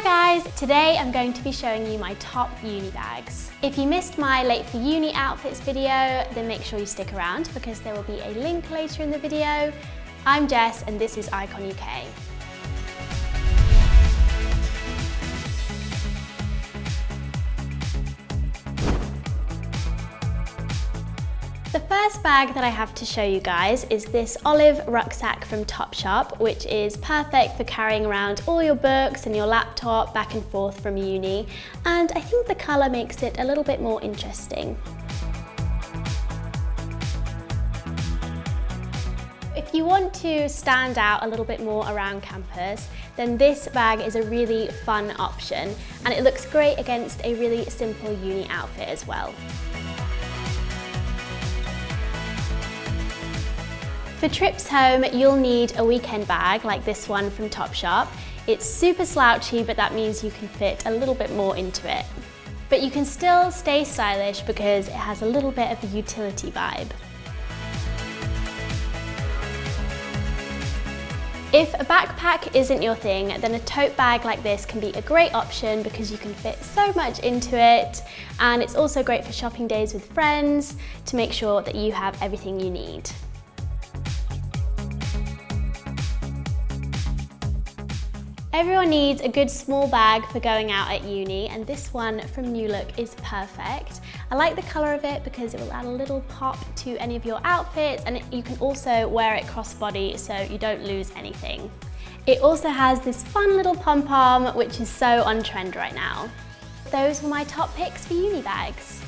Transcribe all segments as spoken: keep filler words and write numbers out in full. Hi guys, today I'm going to be showing you my top uni bags. If you missed my late for uni outfits video, then make sure you stick around because there will be a link later in the video. I'm Jess and this is Icon U K. The first bag that I have to show you guys is this olive rucksack from Topshop, which is perfect for carrying around all your books and your laptop back and forth from uni, and I think the colour makes it a little bit more interesting. If you want to stand out a little bit more around campus, then this bag is a really fun option, and it looks great against a really simple uni outfit as well. For trips home, you'll need a weekend bag like this one from Topshop. It's super slouchy, but that means you can fit a little bit more into it. But you can still stay stylish because it has a little bit of a utility vibe. If a backpack isn't your thing, then a tote bag like this can be a great option because you can fit so much into it, and it's also great for shopping days with friends to make sure that you have everything you need. Everyone needs a good small bag for going out at uni, and this one from New Look is perfect. I like the colour of it because it will add a little pop to any of your outfits, and you can also wear it crossbody so you don't lose anything. It also has this fun little pom-pom which is so on trend right now. Those were my top picks for uni bags.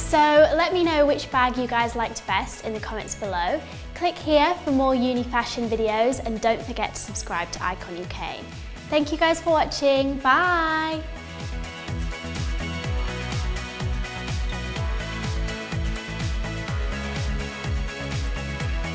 So let me know which bag you guys liked best in the comments below. Click here for more uni fashion videos, and don't forget to subscribe to Icon U K. Thank you guys for watching, bye!